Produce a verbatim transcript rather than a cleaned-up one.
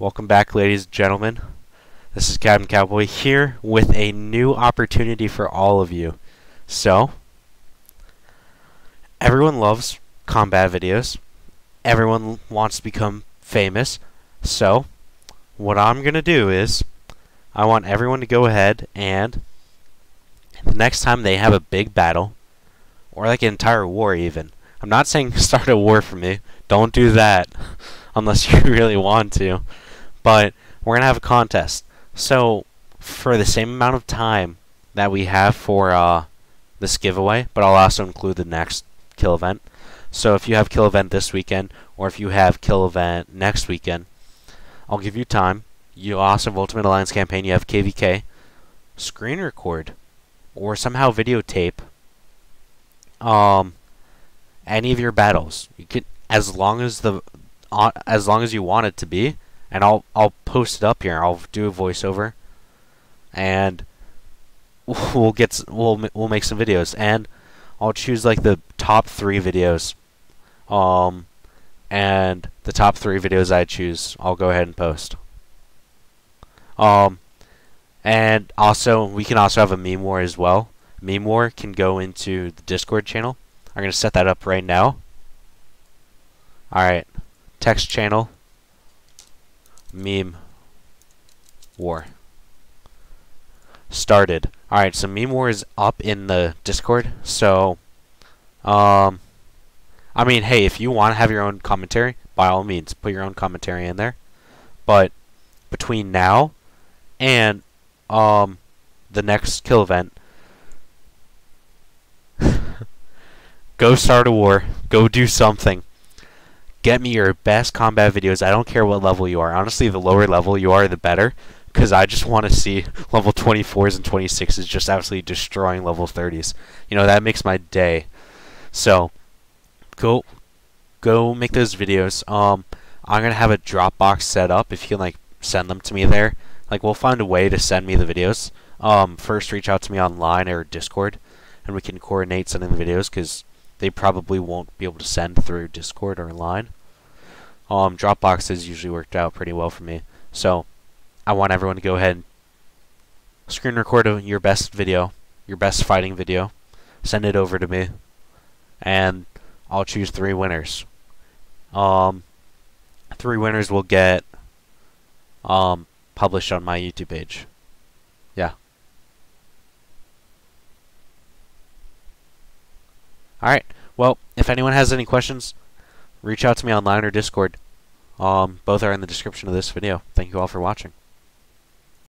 Welcome back, ladies and gentlemen. This is Captain Cowboy here with a new opportunity for all of you. So, everyone loves combat videos. Everyone wants to become famous. So, what I'm going to do is, I want everyone to go ahead and the next time they have a big battle, or like an entire war even. I'm not saying start a war for me. Don't do that unless you really want to. But we're going to have a contest. So for the same amount of time that we have for uh, this giveaway, but I'll also include the next kill event. So if you have kill event this weekend, or if you have kill event next weekend, I'll give you time. You also have Ultimate Alliance campaign. You have K V K. Screen record. Or somehow videotape. Um... any of your battles. You could, as long as the uh, as long as you want it to be, and I'll I'll post it up here. I'll do a voiceover and we'll get we'll we'll make some videos, and I'll choose like the top three videos. Um and the top three videos I choose, I'll go ahead and post. Um and also we can also have a meme war as well. Meme war can go into the Discord channel. I'm going to set that up right now. Alright. Text channel. Meme. War. Started. Alright, so Meme War is up in the Discord. So, um, I mean, hey, if you want to have your own commentary, by all means, put your own commentary in there. But between now and, um, the next kill event, go start a war. Go do something. Get me your best combat videos. I don't care what level you are. Honestly, the lower level you are, the better. Because I just want to see level twenty-fours and twenty-sixes just absolutely destroying level thirties. You know, that makes my day. So, go, go make those videos. Um, I'm going to have a Dropbox set up. If you can, like, send them to me there. Like, we'll find a way to send me the videos. Um, first, reach out to me online or Discord. And we can coordinate sending the videos, because they probably won't be able to send through Discord or line. Um, Dropbox has usually worked out pretty well for me. So, I want everyone to go ahead and screen record your best video, your best fighting video. Send it over to me. And I'll choose three winners. Um, three winners will get um, published on my YouTube page. Yeah. Alright, well, if anyone has any questions, reach out to me online or Discord. Um, both are in the description of this video. Thank you all for watching.